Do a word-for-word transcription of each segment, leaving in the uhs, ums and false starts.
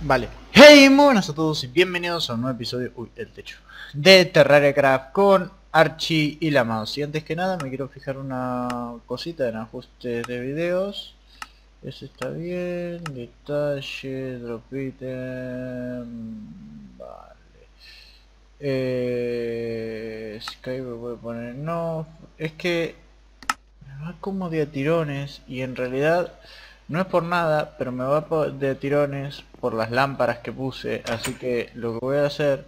Vale, hey, muy buenas a todos y bienvenidos a un nuevo episodio, uy, el techo, de Terraria Craft con Archie y la mouse. Y antes que nada me quiero fijar una cosita en ajustes de videos. Eso está bien, detalle, drop item, vale. Eh, Skype voy a poner, no, es que me va como de a tirones y en realidad... No es por nada, pero me va de tirones por las lámparas que puse, así que lo que voy a hacer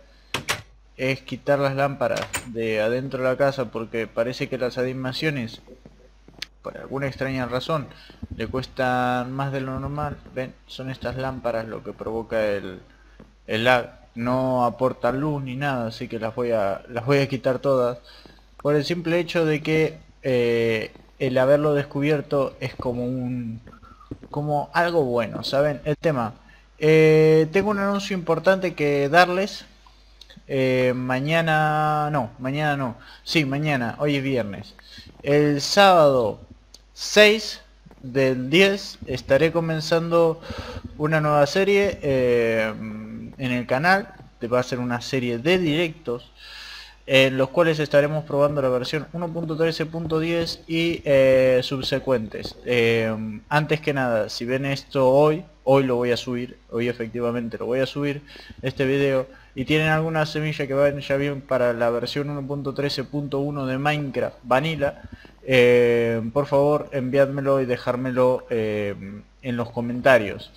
es quitar las lámparas de adentro de la casa porque parece que las animaciones, por alguna extraña razón, le cuestan más de lo normal. Ven, son estas lámparas lo que provoca el, el lag, no aporta luz ni nada, así que las voy a, las voy a quitar todas por el simple hecho de que eh, el haberlo descubierto es como un... como algo bueno, ¿saben? El tema, eh, tengo un anuncio importante que darles. eh, Mañana... no, mañana no Sí, mañana, hoy es viernes. El sábado seis del diez estaré comenzando una nueva serie eh, en el canal. Va a ser una serie de directos en los cuales estaremos probando la versión uno punto trece punto diez y eh, subsecuentes. Eh, antes que nada, si ven esto hoy, hoy lo voy a subir, hoy efectivamente lo voy a subir, este video, y tienen alguna semilla que vayan ya bien para la versión uno punto trece punto uno de Minecraft Vanilla, eh, por favor enviádmelo y dejármelo eh, en los comentarios.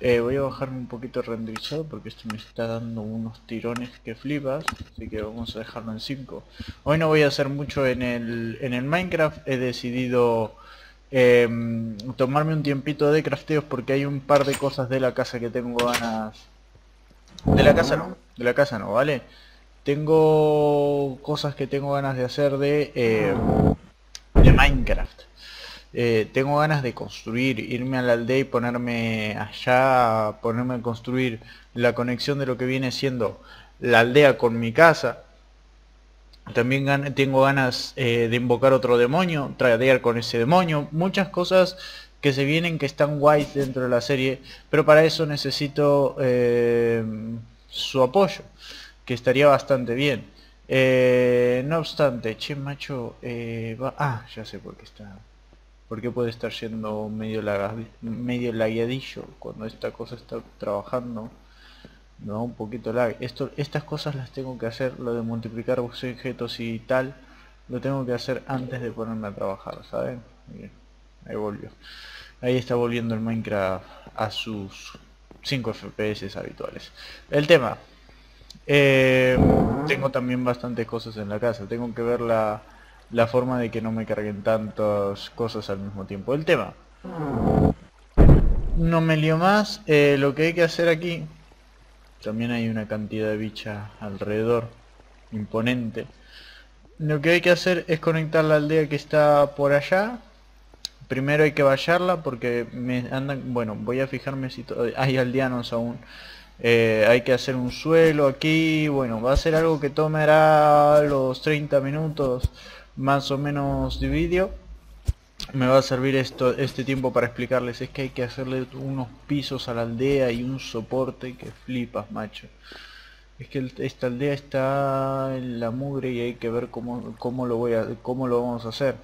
Eh, voy a bajarme un poquito el renderizado porque esto me está dando unos tirones que flipas, así que vamos a dejarlo en cinco. Hoy no voy a hacer mucho en el, en el Minecraft, he decidido eh, tomarme un tiempito de crafteos porque hay un par de cosas de la casa que tengo ganas... De la casa no, de la casa no, ¿vale? Tengo cosas que tengo ganas de hacer de, eh, de Minecraft. Eh, tengo ganas de construir, irme a la aldea y ponerme allá, ponerme a construir la conexión de lo que viene siendo la aldea con mi casa. También gan tengo ganas eh, de invocar otro demonio, tradear con ese demonio, muchas cosas que se vienen que están guays dentro de la serie, pero para eso necesito eh, su apoyo, que estaría bastante bien. Eh, no obstante, che macho, eh, va ah, ya sé por qué está... Porque puede estar yendo medio, laga, medio lagueadillo cuando esta cosa está trabajando. Me da un poquito lag. Esto, estas cosas las tengo que hacer, lo de multiplicar objetos y tal, lo tengo que hacer antes de ponerme a trabajar, ¿saben? Bien, ahí volvió. Ahí está volviendo el Minecraft a sus cinco F P S habituales. El tema. Eh, tengo también bastantes cosas en la casa. Tengo que ver la... la forma de que no me carguen tantas cosas al mismo tiempo. El tema, no me lío más. eh, Lo que hay que hacer aquí, también hay una cantidad de bichas alrededor imponente. Lo que hay que hacer es conectar la aldea que está por allá. Primero hay que vallarla porque me andan... Bueno, voy a fijarme si to... hay aldeanos aún. Eh, hay que hacer un suelo aquí. Bueno, va a ser algo que tomará los treinta minutos más o menos de vídeo. Me va a servir esto, este tiempo para explicarles. Es que hay que hacerle unos pisos a la aldea y un soporte que flipas, macho. Es que el, esta aldea está en la mugre y hay que ver cómo, cómo, lo, voy a, cómo lo vamos a hacer.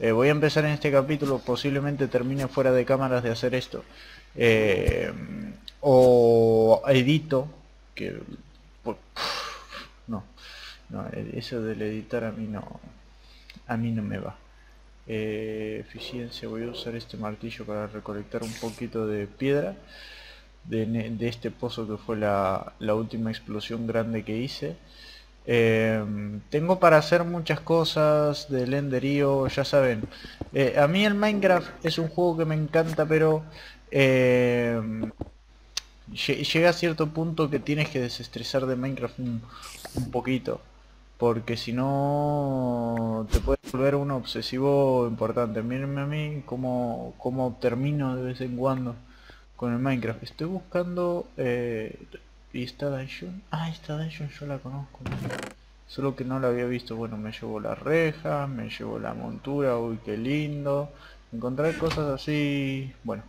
eh, Voy a empezar en este capítulo. Posiblemente termine fuera de cámaras de hacer esto. eh, O edito. Que... No, no, eso del editar a mí no... a mí no me va. eh, Eficiencia, voy a usar este martillo para recolectar un poquito de piedra de, de este pozo que fue la, la última explosión grande que hice. eh, Tengo para hacer muchas cosas del Ender I O, ya saben. eh, A mí el Minecraft es un juego que me encanta, pero eh, llega a cierto punto que tienes que desestresar de Minecraft un, un poquito, porque si no te puedes volver un obsesivo importante. Mírenme a mí como, como termino de vez en cuando con el Minecraft. Estoy buscando... Eh, ¿y esta dungeon? Ah, esta dungeon yo la conozco, solo que no la había visto. Bueno, me llevo la reja, me llevo la montura, uy qué lindo. Encontrar cosas así... Bueno,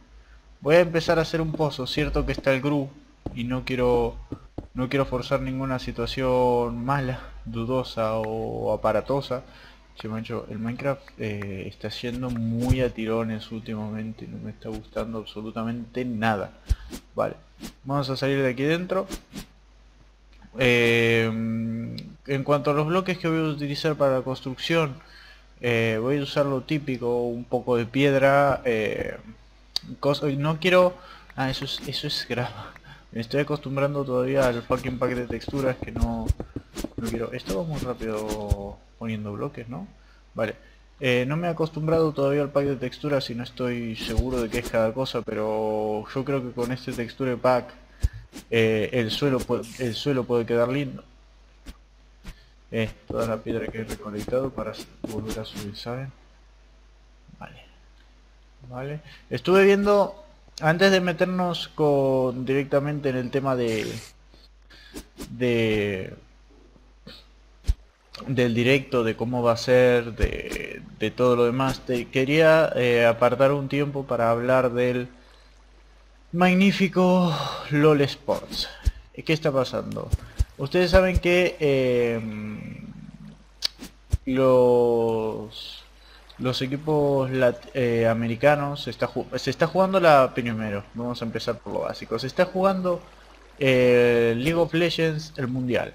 voy a empezar a hacer un pozo. Cierto que está el Gru, y no quiero no quiero forzar ninguna situación mala, dudosa o aparatosa. Che, mancho, el Minecraft eh, está siendo muy a tirones últimamente, no me está gustando absolutamente nada. Vale, vamos a salir de aquí dentro. Eh, en cuanto a los bloques que voy a utilizar para la construcción, eh, voy a usar lo típico, un poco de piedra, eh, no quiero... Ah, eso es, eso es grava. Me estoy acostumbrando todavía al fucking pack de texturas que no, no quiero. Esto va muy rápido poniendo bloques, ¿no? Vale. Eh, no me he acostumbrado todavía al pack de texturas y no estoy seguro de qué es cada cosa, pero yo creo que con este texture pack eh, el, suelo el suelo puede quedar lindo. Eh, toda la piedra que he recolectado para volver a subir, ¿saben? Vale. Vale. Estuve viendo... Antes de meternos con directamente en el tema de, de del directo, de cómo va a ser, de, de todo lo demás, te, quería eh, apartar un tiempo para hablar del magnífico Lolesports. ¿Qué está pasando? Ustedes saben que eh, los... Los equipos eh, americanos se está, se está jugando la primero. Vamos a empezar por lo básico. Se está jugando eh, League of Legends, el mundial.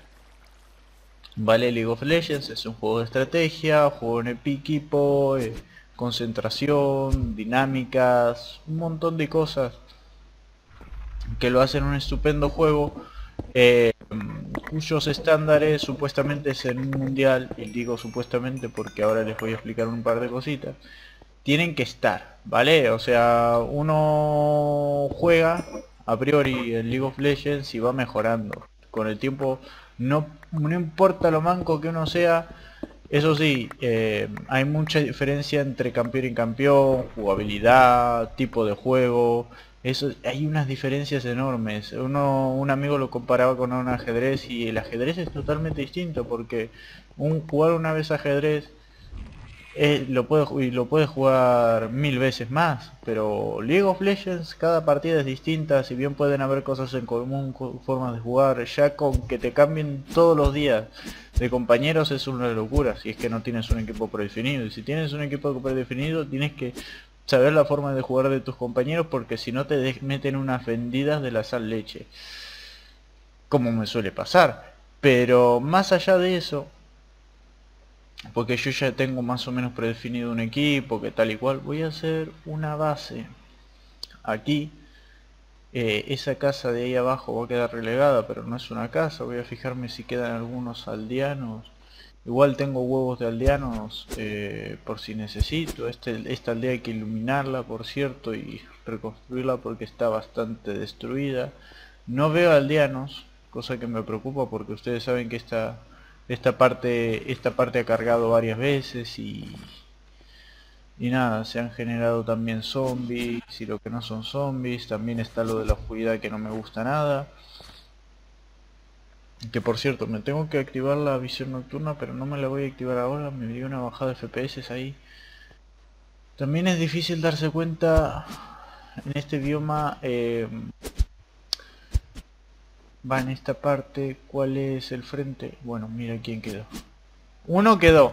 Vale, League of Legends es un juego de estrategia, juego en equipo, eh, concentración, dinámicas, un montón de cosas que lo hacen un estupendo juego, eh, cuyos estándares supuestamente es en un mundial, y digo supuestamente porque ahora les voy a explicar un par de cositas, tienen que estar, ¿vale? O sea, uno juega a priori en League of Legends y va mejorando con el tiempo, no, no importa lo manco que uno sea. Eso sí, eh, hay mucha diferencia entre campeón y campeón, jugabilidad, tipo de juego. Eso, hay unas diferencias enormes. Uno, un amigo lo comparaba con un ajedrez y el ajedrez es totalmente distinto, porque un, jugar una vez ajedrez eh, lo puedes lo puede jugar mil veces más, pero League of Legends cada partida es distinta, si bien pueden haber cosas en común, formas de jugar, ya con que te cambien todos los días de compañeros es una locura, si es que no tienes un equipo predefinido, y si tienes un equipo predefinido tienes que saber la forma de jugar de tus compañeros, porque si no te meten unas vendidas de la sal leche, como me suele pasar. Pero más allá de eso, porque yo ya tengo más o menos predefinido un equipo, que tal y cual, voy a hacer una base aquí. Eh, esa casa de ahí abajo va a quedar relegada, pero no es una casa. Voy a fijarme si quedan algunos aldeanos. Igual tengo huevos de aldeanos eh, por si necesito. Este, esta aldea hay que iluminarla, por cierto, y reconstruirla porque está bastante destruida. No veo aldeanos, cosa que me preocupa porque ustedes saben que esta, esta, parte, esta parte ha cargado varias veces y, y nada, se han generado también zombies y lo que no son zombies. También está lo de la oscuridad que no me gusta nada. Que por cierto, me tengo que activar la visión nocturna, pero no me la voy a activar ahora, me dio una bajada de F P S ahí. También es difícil darse cuenta en este bioma, eh, va en esta parte, cuál es el frente. Bueno, mira quién quedó. Uno quedó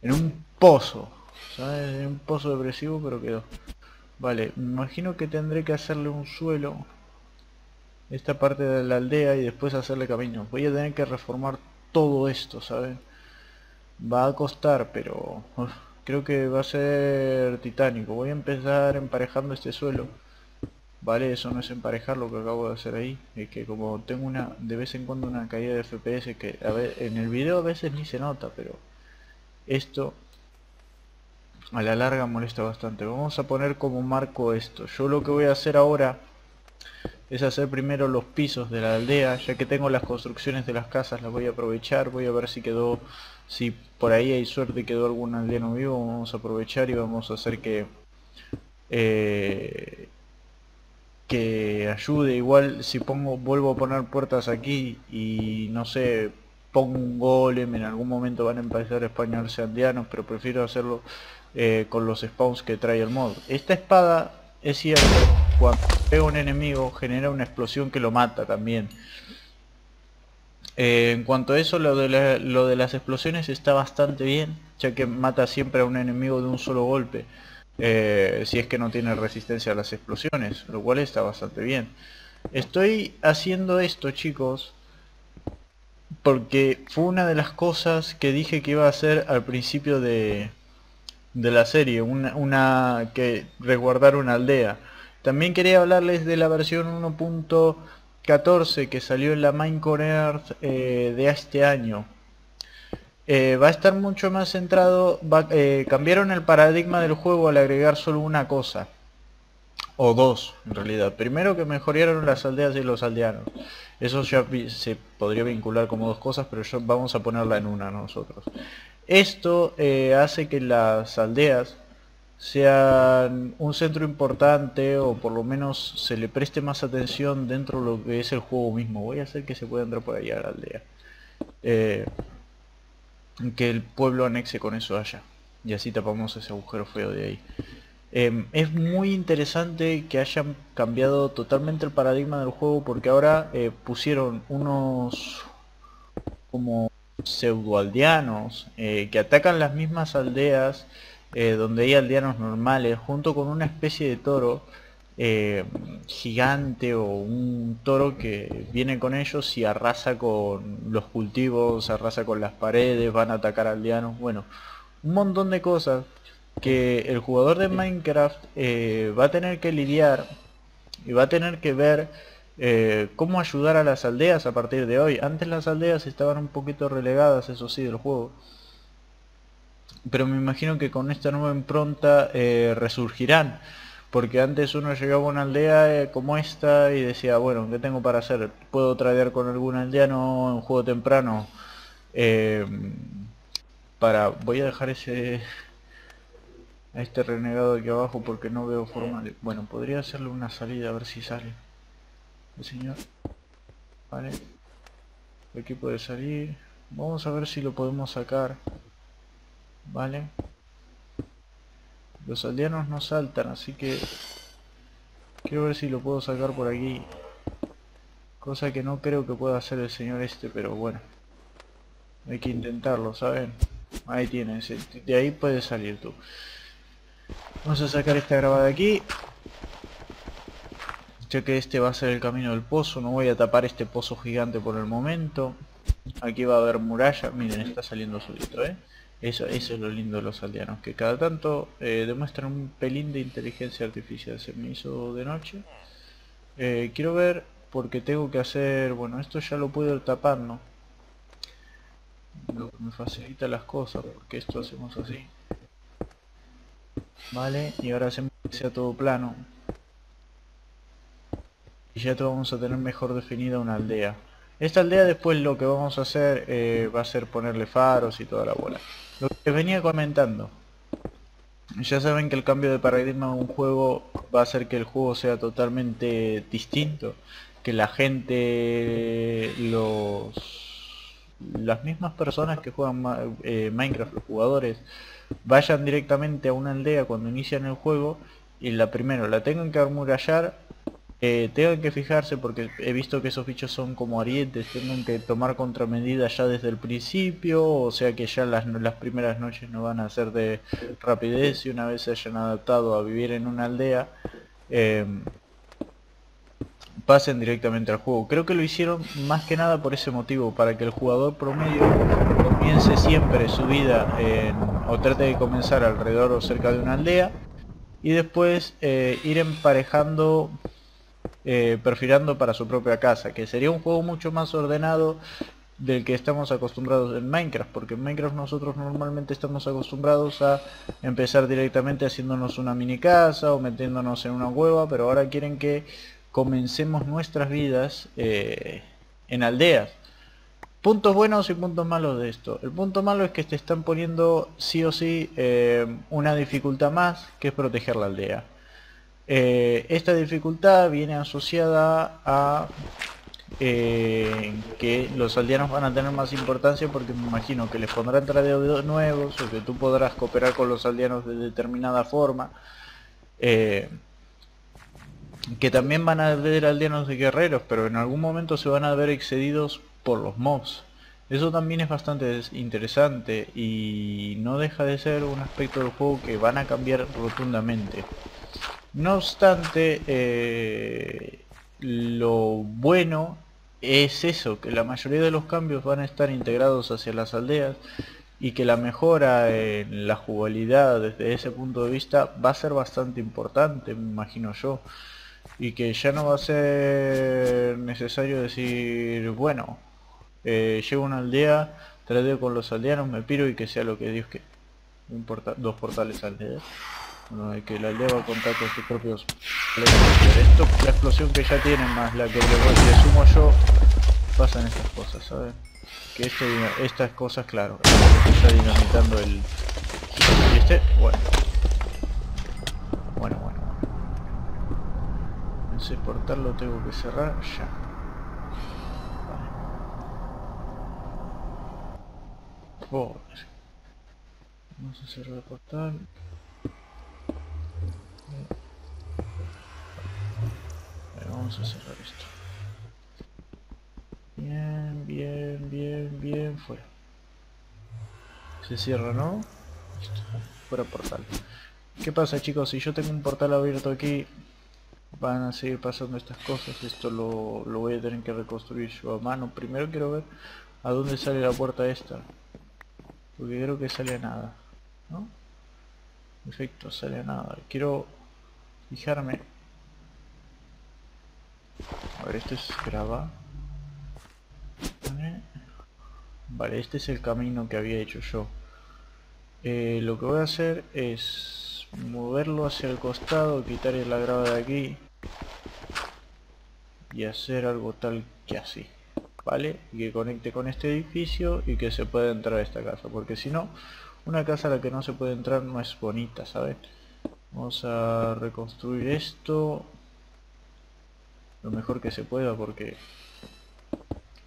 en un pozo, ¿sabes? En un pozo depresivo, pero quedó. Vale, me imagino que tendré que hacerle un suelo esta parte de la aldea y después hacerle camino. Voy a tener que reformar todo esto, ¿saben? Va a costar, pero uf, creo que va a ser titánico. Voy a empezar emparejando este suelo. Vale, eso no es emparejar lo que acabo de hacer ahí. Es que como tengo una de vez en cuando una caída de F P S que a ver, en el video a veces ni se nota, pero esto a la larga molesta bastante. Vamos a poner como marco esto. Yo lo que voy a hacer ahora es hacer primero los pisos de la aldea, ya que tengo las construcciones de las casas, las voy a aprovechar. Voy a ver si quedó, si por ahí hay suerte y quedó algún aldeano vivo, vamos a aprovechar y vamos a hacer que eh, que ayude. Igual si pongo, vuelvo a poner puertas aquí y no sé, pongo un golem, en algún momento van a empezar a españarse aldeanos, pero prefiero hacerlo eh, con los spawns que trae el mod. Esta espada es cierto cuando pega un enemigo genera una explosión que lo mata también. Eh, en cuanto a eso, lo de, la, lo de las explosiones está bastante bien, ya que mata siempre a un enemigo de un solo golpe, eh, si es que no tiene resistencia a las explosiones, lo cual está bastante bien. Estoy haciendo esto, chicos, porque fue una de las cosas que dije que iba a hacer al principio de, de la serie, una, una que resguardar una aldea. También quería hablarles de la versión uno punto catorce que salió en la Minecraft eh, de este año. Eh, va a estar mucho más centrado, va, eh, cambiaron el paradigma del juego al agregar solo una cosa, o dos en realidad. Primero, que mejoraron las aldeas y los aldeanos, eso ya se podría vincular como dos cosas, pero yo, vamos a ponerla en una nosotros. Esto eh, hace que las aldeas sean un centro importante, o por lo menos se le preste más atención dentro de lo que es el juego mismo. Voy a hacer que se pueda entrar por ahí a la aldea, eh, que el pueblo anexe con eso allá, y así tapamos ese agujero feo de ahí. Eh, es muy interesante que hayan cambiado totalmente el paradigma del juego, porque ahora eh, pusieron unos como pseudoaldeanos eh, que atacan las mismas aldeas, Eh, donde hay aldeanos normales, junto con una especie de toro eh, gigante, o un toro que viene con ellos y arrasa con los cultivos, arrasa con las paredes, van a atacar aldeanos, bueno, un montón de cosas que el jugador de Minecraft eh, va a tener que lidiar, y va a tener que ver eh, cómo ayudar a las aldeas a partir de hoy. Antes las aldeas estaban un poquito relegadas, eso sí, del juego, pero me imagino que con esta nueva impronta eh, resurgirán, porque antes uno llegaba a una aldea eh, como esta y decía, bueno, ¿qué tengo para hacer? ¿Puedo tradear con algún aldeano en juego temprano? Eh, para voy a dejar ese a este renegado aquí abajo porque no veo forma de... Bueno, podría hacerle una salida a ver si sale el señor. Vale, aquí puede salir, vamos a ver si lo podemos sacar. Vale, los aldeanos no saltan, así que quiero ver si lo puedo sacar por aquí, cosa que no creo que pueda hacer el señor este, pero bueno, hay que intentarlo, ¿saben? Ahí tienes, de ahí puedes salir tú. Vamos a sacar esta grava de aquí, ya que este va a ser el camino del pozo. No voy a tapar este pozo gigante por el momento. Aquí va a haber muralla, miren, está saliendo solito, ¿eh? Eso, eso es lo lindo de los aldeanos, que cada tanto eh, demuestran un pelín de inteligencia artificial. Se me hizo de noche. Eh, quiero ver, porque tengo que hacer... Bueno, esto ya lo puedo tapar, ¿no? Lo que me facilita las cosas, porque esto hacemos así. Vale, y ahora hacemos que sea todo plano. Y ya vamos a tener mejor definida una aldea. Esta aldea después lo que vamos a hacer eh, va a ser ponerle faros y toda la bola. Lo que venía comentando, ya saben que el cambio de paradigma de un juego va a hacer que el juego sea totalmente distinto, que la gente, los, las mismas personas que juegan eh, Minecraft, los jugadores, vayan directamente a una aldea cuando inician el juego y la primero la tengan que amurallar. Eh, tengan que fijarse, porque he visto que esos bichos son como arientes, tengan que tomar contramedidas ya desde el principio, o sea que ya las, las primeras noches no van a ser de rapidez, y una vez se hayan adaptado a vivir en una aldea, eh, pasen directamente al juego. Creo que lo hicieron más que nada por ese motivo, para que el jugador promedio comience siempre su vida en, o trate de comenzar alrededor o cerca de una aldea, y después eh, ir emparejando... Eh, perfilando para su propia casa, que sería un juego mucho más ordenado del que estamos acostumbrados en Minecraft, porque en Minecraft nosotros normalmente estamos acostumbrados a empezar directamente haciéndonos una mini casa o metiéndonos en una cueva, pero ahora quieren que comencemos nuestras vidas eh, en aldeas. Puntos buenos y puntos malos de esto. El punto malo es que te están poniendo sí o sí eh, una dificultad más, que es proteger la aldea. Eh, esta dificultad viene asociada a eh, que los aldeanos van a tener más importancia, porque me imagino que les pondrán tradeos nuevos, o que tú podrás cooperar con los aldeanos de determinada forma. Eh, que también van a ver aldeanos y guerreros, pero en algún momento se van a ver excedidos por los mobs. Eso también es bastante interesante y no deja de ser un aspecto del juego que van a cambiar rotundamente. No obstante, eh, lo bueno es eso, que la mayoría de los cambios van a estar integrados hacia las aldeas y que la mejora en la jugabilidad desde ese punto de vista va a ser bastante importante, me imagino yo. Y que ya no va a ser necesario decir, bueno, eh, llego a una aldea, tradeo con los aldeanos, me piro y que sea lo que Dios quiera. No importa, dos portales aldeas. Bueno, de que la aldea va a contar con sus propios... Esto, la explosión que ya tienen más la que le sumo yo, pasan estas cosas, ¿saben? Que esto, estas cosas, claro, está dinamitando el... ¿Y este? Bueno. Bueno, bueno. Ese portal lo tengo que cerrar ya. Vale. Pobre. Vamos a cerrar el portal. Vale, vamos a cerrar esto. Bien, bien, bien, bien, fuera. Se cierra, ¿no? Listo. Fuera portal. ¿Qué pasa, chicos? Si yo tengo un portal abierto aquí, van a seguir pasando estas cosas. Esto lo, lo voy a tener que reconstruir yo a mano. Primero quiero ver a dónde sale la puerta esta, porque creo que sale a nada, ¿no? Perfecto, sale a nada. Quiero fijarme. A ver, esto es grava. Vale, este es el camino que había hecho yo. Eh, lo que voy a hacer es moverlo hacia el costado, quitar la grava de aquí y hacer algo tal que así, ¿vale? Y que conecte con este edificio y que se pueda entrar a esta casa, porque si no, una casa a la que no se puede entrar no es bonita, ¿sabes? Vamos a reconstruir esto lo mejor que se pueda, porque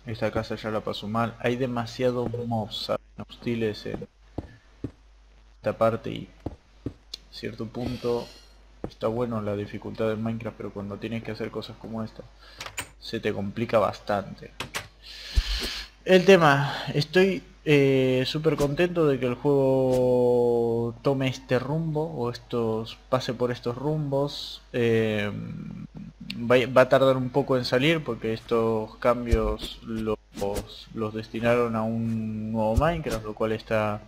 esta casa ya la pasó mal. Hay demasiados mobs, ¿sabes? Hostiles en esta parte y cierto punto está bueno la dificultad del Minecraft, pero cuando tienes que hacer cosas como esta se te complica bastante el tema. Estoy eh, súper contento de que el juego tome este rumbo, o estos pase por estos rumbos. eh, va, va a tardar un poco en salir, porque estos cambios los, los destinaron a un nuevo Minecraft, lo cual está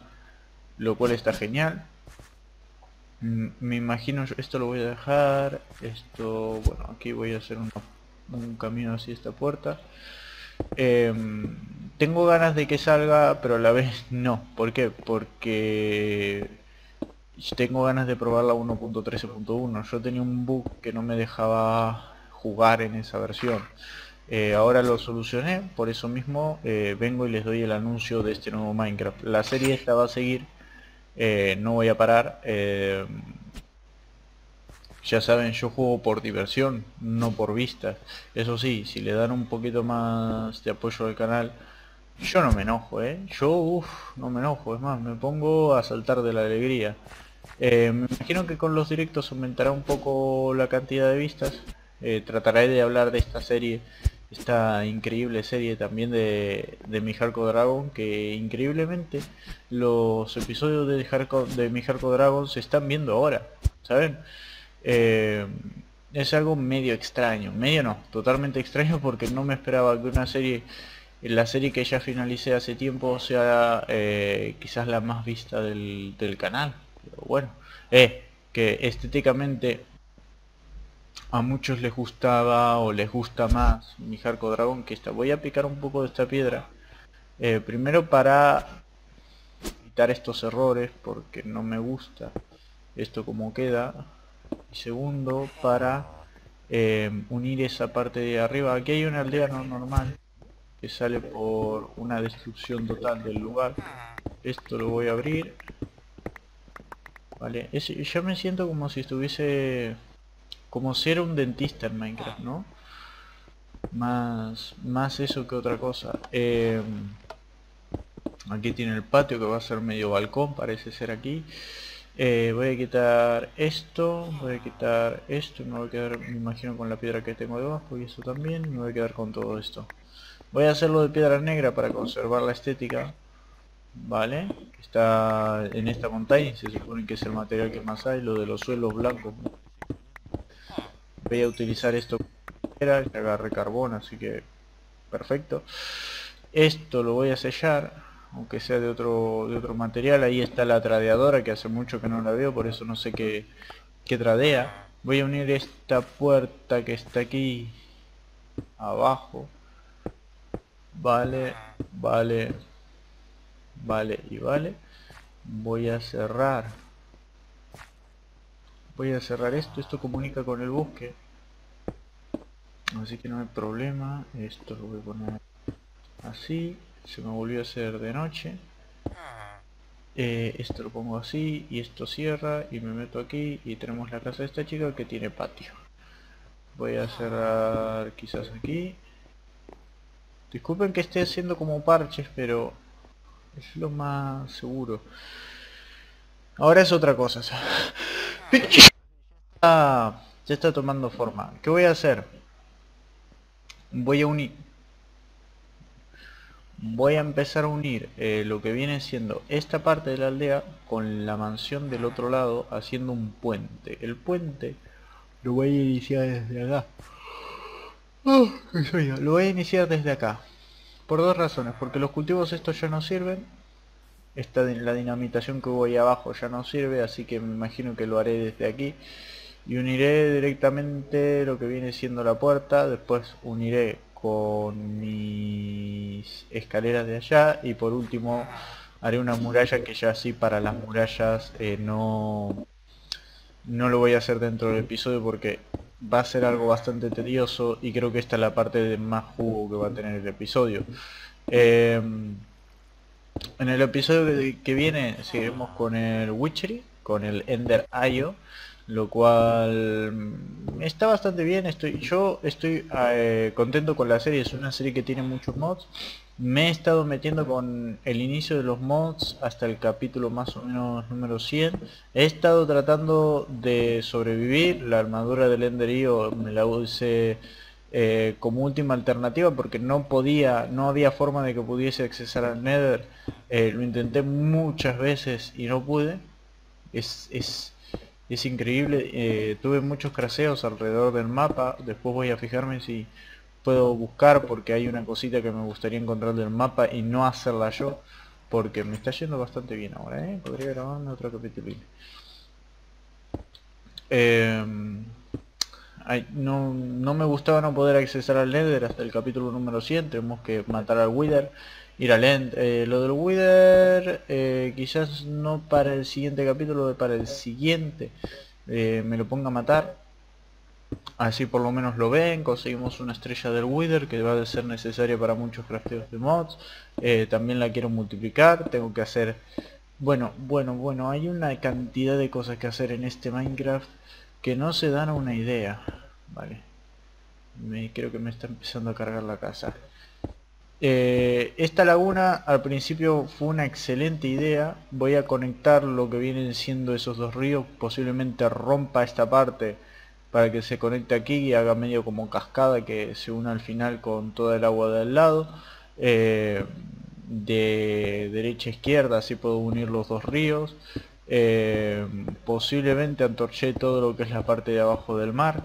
lo cual está genial. Me imagino yo, esto lo voy a dejar, esto, bueno, aquí voy a hacer un, un camino hacia esta puerta. Eh, tengo ganas de que salga, pero a la vez no. ¿Por qué? Porque tengo ganas de probar la uno punto trece punto uno. Yo tenía un bug que no me dejaba jugar en esa versión. Eh, ahora lo solucioné, por eso mismo eh, vengo y les doy el anuncio de este nuevo Minecraft. La serie esta va a seguir. Eh, no voy a parar. Eh, ya saben, yo juego por diversión, no por vistas. Eso sí, si le dan un poquito más de apoyo al canal, yo no me enojo, ¿eh? Yo, uff, no me enojo. Es más, me pongo a saltar de la alegría. Eh, me imagino que con los directos aumentará un poco la cantidad de vistas. Eh, trataré de hablar de esta serie, esta increíble serie también de, de Mi Harko Dragon, que increíblemente los episodios de, Harko, de Mi Harko Dragon se están viendo ahora, ¿saben? Eh, es algo medio extraño, medio no, totalmente extraño, porque no me esperaba que una serie, la serie que ya finalicé hace tiempo, sea eh, quizás la más vista del, del canal. Pero bueno, eh, que estéticamente a muchos les gustaba o les gusta más Mi Harko Dragon que esta. Voy a picar un poco de esta piedra. Eh, primero para quitar estos errores, porque no me gusta esto como queda. Y segundo para eh, unir esa parte de arriba. Aquí hay una aldea no normal que sale por una destrucción total del lugar. Esto lo voy a abrir. Vale, es, yo me siento como si estuviese... como si era un dentista en Minecraft, ¿no? Más, más eso que otra cosa. Eh, aquí tiene el patio que va a ser medio balcón, parece ser aquí. Eh, voy a quitar esto, voy a quitar esto, me voy a quedar, me imagino, con la piedra que tengo debajo y esto también, me voy a quedar con todo esto. Voy a hacerlo de piedra negra para conservar la estética, ¿vale? Está en esta montaña y se supone que es el material que más hay, lo de los suelos blancos. Voy a utilizar esto para que agarre carbón, así que perfecto. Esto lo voy a sellar, aunque sea de otro de otro material. Ahí está la tradeadora, que hace mucho que no la veo, por eso no sé qué, qué tradea. Voy a unir esta puerta que está aquí abajo. Vale, vale, vale y vale. Voy a cerrar. Voy a cerrar esto, esto comunica con el bosque. Así que no hay problema. Esto lo voy a poner así. Se me volvió a hacer de noche. Eh, esto lo pongo así y esto cierra y me meto aquí y tenemos la casa de esta chica que tiene patio. Voy a cerrar quizás aquí. Disculpen que esté haciendo como parches, pero es lo más seguro. Ahora es otra cosa. Ah, ya está tomando forma. ¿Qué voy a hacer? Voy a unir... Voy a empezar a unir eh, lo que viene siendo esta parte de la aldea con la mansión del otro lado, haciendo un puente. El puente lo voy a iniciar desde acá. Oh, lo voy a iniciar desde acá. Por dos razones. Porque los cultivos estos ya no sirven. Esta, la dinamitación que hubo ahí abajo ya no sirve, así que me imagino que lo haré desde aquí. Y uniré directamente lo que viene siendo la puerta. Después uniré con mis escaleras de allá y por último haré una muralla, que ya sí, para las murallas eh, no no lo voy a hacer dentro del episodio porque va a ser algo bastante tedioso y creo que esta es la parte de más jugo que va a tener el episodio. Eh, en el episodio que viene seguiremos con el Witchery, con el Ender I O, lo cual está bastante bien. Estoy yo estoy eh, contento con la serie. Es una serie que tiene muchos mods. Me he estado metiendo con el inicio de los mods hasta el capítulo más o menos número cien. He estado tratando de sobrevivir. La armadura del Ender I O me la usé eh, como última alternativa porque no podía, no había forma de que pudiese accesar al Nether. Eh, lo intenté muchas veces y no pude. Es... es Es increíble, eh, tuve muchos craseos alrededor del mapa. Después voy a fijarme si puedo buscar, porque hay una cosita que me gustaría encontrar del mapa y no hacerla yo, porque me está yendo bastante bien ahora, ¿eh? Podría grabarme otro capítulo. Eh, hay, no, no me gustaba no poder accesar al Nether hasta el capítulo número cien. Tenemos que matar al Wither, ir al End. Eh, lo del Wither eh, quizás no para el siguiente capítulo, para el siguiente eh, me lo ponga a matar, así por lo menos lo ven. Conseguimos una estrella del Wither que va a ser necesaria para muchos crafteos de mods. Eh, también la quiero multiplicar, tengo que hacer, bueno, bueno, bueno, hay una cantidad de cosas que hacer en este Minecraft que no se dan una idea. Vale, me, creo que me está empezando a cargar la casa. Eh, esta laguna al principio fue una excelente idea. Voy a conectar lo que vienen siendo esos dos ríos. Posiblemente rompa esta parte para que se conecte aquí y haga medio como cascada que se una al final con toda el agua del lado. Eh, de derecha a izquierda, así puedo unir los dos ríos. Eh, posiblemente antorché todo lo que es la parte de abajo del mar,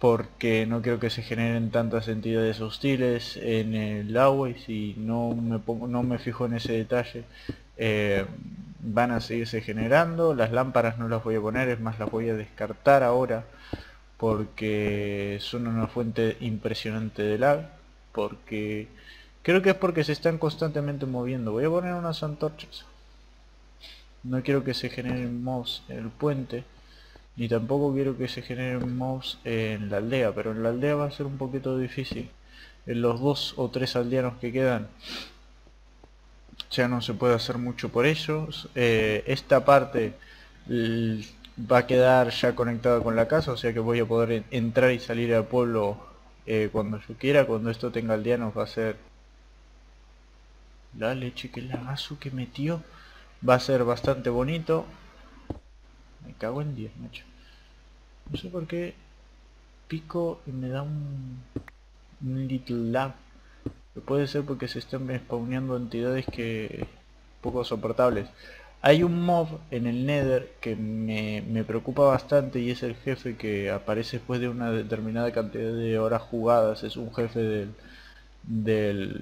porque no quiero que se generen tantas entidades hostiles en el agua y si no me pongo, no me fijo en ese detalle, eh, van a seguirse generando. Las lámparas no las voy a poner, es más, las voy a descartar ahora porque son una fuente impresionante de lag, porque creo que es porque se están constantemente moviendo. Voy a poner unas antorchas, no quiero que se generen mobs en el puente. Ni tampoco quiero que se generen mobs en la aldea, pero en la aldea va a ser un poquito difícil. En los dos o tres aldeanos que quedan ya no se puede hacer mucho por ellos. Eh, esta parte va a quedar ya conectada con la casa, o sea que voy a poder entrar y salir al pueblo eh, cuando yo quiera. Cuando esto tenga aldeanos va a ser... La leche que el lagazo que metió va a ser bastante bonito. Me cago en diez, macho. No sé por qué pico y me da un, un little lag. Pero puede ser porque se están spawneando entidades que... poco soportables. Hay un mob en el Nether que me, me preocupa bastante, y es el jefe que aparece después de una determinada cantidad de horas jugadas. Es un jefe del... del...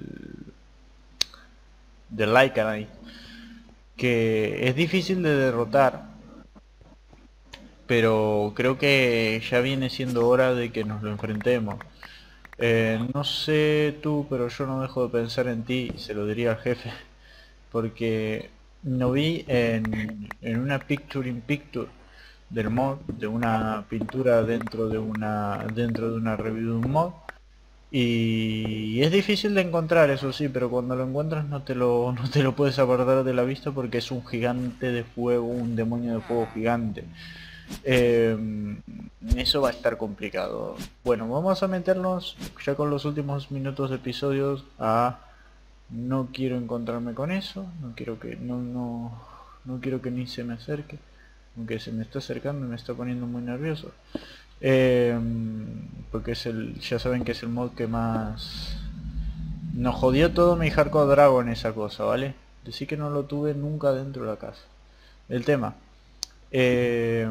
del Lycanite, que es difícil de derrotar, pero creo que ya viene siendo hora de que nos lo enfrentemos. Eh, no sé tú, pero yo no dejo de pensar en ti, y se lo diría al jefe, porque... no vi en, en una picture in picture del mod, de una pintura dentro de una dentro de una review de un mod, y, y es difícil de encontrar, eso sí, pero cuando lo encuentras no te lo no te lo puedes apartar de la vista, porque es un gigante de fuego, un demonio de fuego gigante. Eh, eso va a estar complicado. Bueno, vamos a meternos ya con los últimos minutos de episodios a... no quiero encontrarme con eso, no quiero que no, no, no quiero que ni se me acerque, aunque se me está acercando y me está poniendo muy nervioso, eh, porque es el, ya saben que es el mod que más nos jodió todo Mi Harko Dragon, esa cosa, ¿vale? Decí que no lo tuve nunca dentro de la casa. El tema, eh,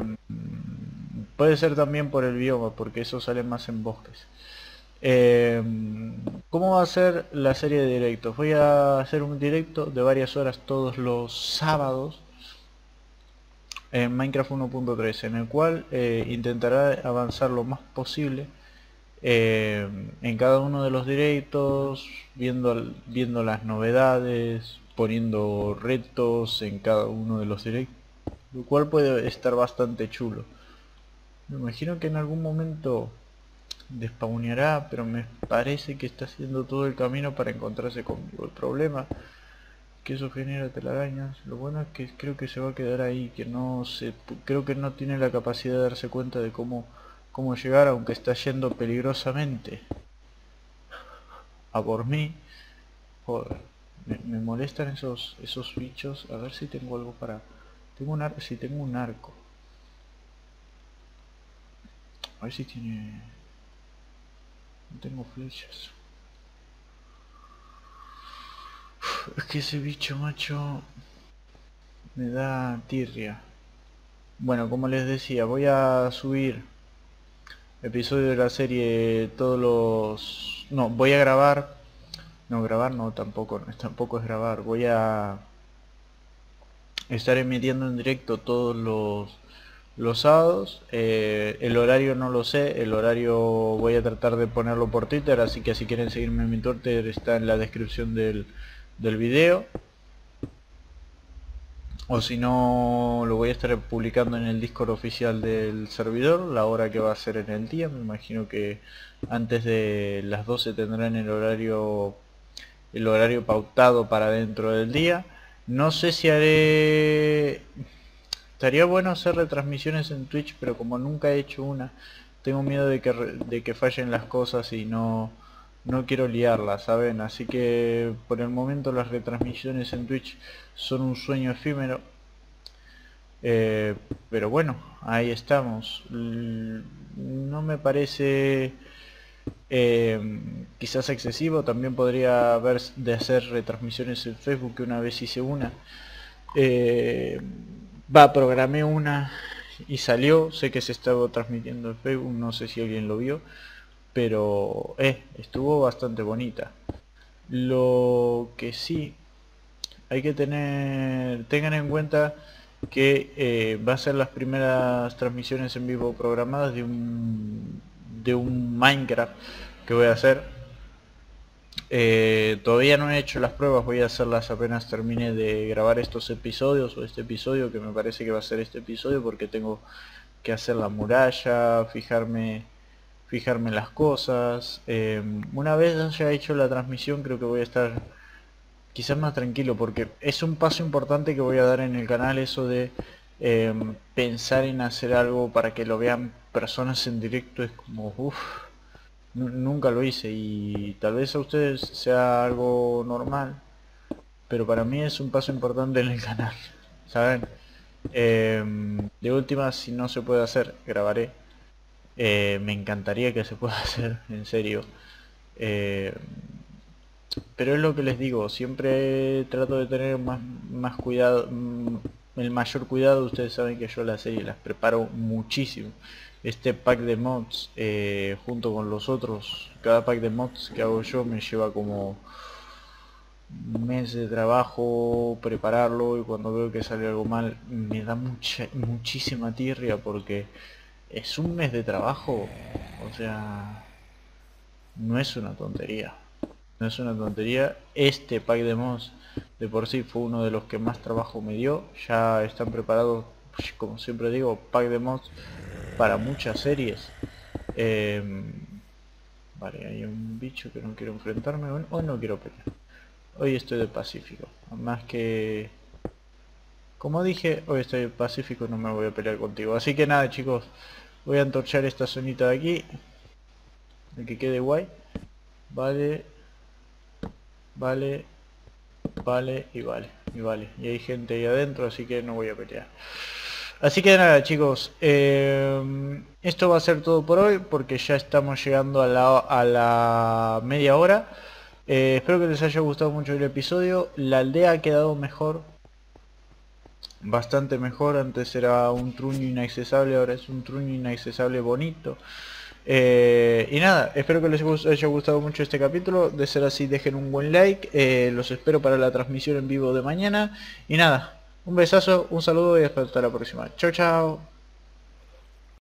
puede ser también por el bioma, porque eso sale más en bosques. Eh, ¿Cómo va a ser la serie de directos? Voy a hacer un directo de varias horas todos los sábados en Minecraft uno punto tres, en el cual eh, intentará avanzar lo más posible eh, en cada uno de los directos, viendo, viendo las novedades, poniendo retos en cada uno de los directos, lo cual puede estar bastante chulo. Me imagino que en algún momento... despawneará, pero me parece que está haciendo todo el camino para encontrarse conmigo. El problema es que eso genera telarañas. Lo bueno es que creo que se va a quedar ahí, que no se, creo que no tiene la capacidad de darse cuenta de cómo, cómo llegar, aunque está yendo peligrosamente a por mí. Joder, me, me molestan esos esos bichos. A ver si tengo algo para... tengo un ar... si tengo un arco, a ver si tiene... no tengo flechas. Es que ese bicho, macho, me da tirria. Bueno, como les decía, voy a subir episodio de la serie todos los... no, voy a grabar... no, grabar no, tampoco, tampoco es grabar. Voy a estar emitiendo en directo todos los... los sábados. Eh, el horario no lo sé, el horario voy a tratar de ponerlo por Twitter, así que si quieren seguirme en mi Twitter está en la descripción del, del video, o si no lo voy a estar publicando en el Discord oficial del servidor, la hora que va a ser en el día. Me imagino que antes de las doce tendrán el horario el horario pautado para dentro del día. No sé si haré... estaría bueno hacer retransmisiones en Twitch, pero como nunca he hecho una, tengo miedo de que, de que fallen las cosas y no, no quiero liarlas, ¿saben? Así que por el momento las retransmisiones en Twitch son un sueño efímero. Eh, pero bueno, ahí estamos. No me parece eh, quizás excesivo. También podría haber de hacer retransmisiones en Facebook, que una vez hice una. Eh, Va, programé una y salió. Sé que se estaba transmitiendo en Facebook, no sé si alguien lo vio, pero eh, estuvo bastante bonita. Lo que sí hay que tener... tengan en cuenta que eh, va a ser las primeras transmisiones en vivo programadas de un, de un Minecraft que voy a hacer. Eh, todavía no he hecho las pruebas, voy a hacerlas apenas termine de grabar estos episodios, o este episodio, que me parece que va a ser este episodio, porque tengo que hacer la muralla, fijarme fijarme las cosas. Eh, una vez haya hecho la transmisión, creo que voy a estar quizás más tranquilo, porque es un paso importante que voy a dar en el canal, eso de eh, pensar en hacer algo para que lo vean personas en directo. Es como... uff, nunca lo hice, y tal vez a ustedes sea algo normal, pero para mí es un paso importante en el canal, ¿saben? Eh, de última, si no se puede hacer, grabaré. Eh, me encantaría que se pueda hacer, en serio. Eh, pero es lo que les digo, siempre trato de tener más, más cuidado, el mayor cuidado. Ustedes saben que yo las series las preparo muchísimo. Este pack de mods, eh, junto con los otros, cada pack de mods que hago yo me lleva como un mes de trabajo prepararlo, y cuando veo que sale algo mal me da mucha, muchísima tirria, porque es un mes de trabajo. O sea, no es una tontería, no es una tontería. Este pack de mods de por sí fue uno de los que más trabajo me dio. Ya están preparados, como siempre digo, pack de mods para muchas series. Eh, vale, hay un bicho que no quiero enfrentarme. Hoy, hoy no quiero pelear, hoy estoy de pacífico. Más que, como dije, hoy estoy de pacífico, no me voy a pelear contigo. Así que nada, chicos, voy a entorchar esta zonita de aquí, de que quede guay. Vale, vale, vale y vale y vale. Y hay gente ahí adentro, así que no voy a pelear. Así que nada, chicos, eh, esto va a ser todo por hoy, porque ya estamos llegando a la, a la media hora. Eh, espero que les haya gustado mucho el episodio. La aldea ha quedado mejor, bastante mejor. Antes era un truño inaccesible, ahora es un truño inaccesible bonito. Eh, y nada, espero que les haya gustado mucho este capítulo. De ser así, dejen un buen like. Eh, los espero para la transmisión en vivo de mañana. Y nada, un besazo, un saludo y hasta la próxima. Chao, chao.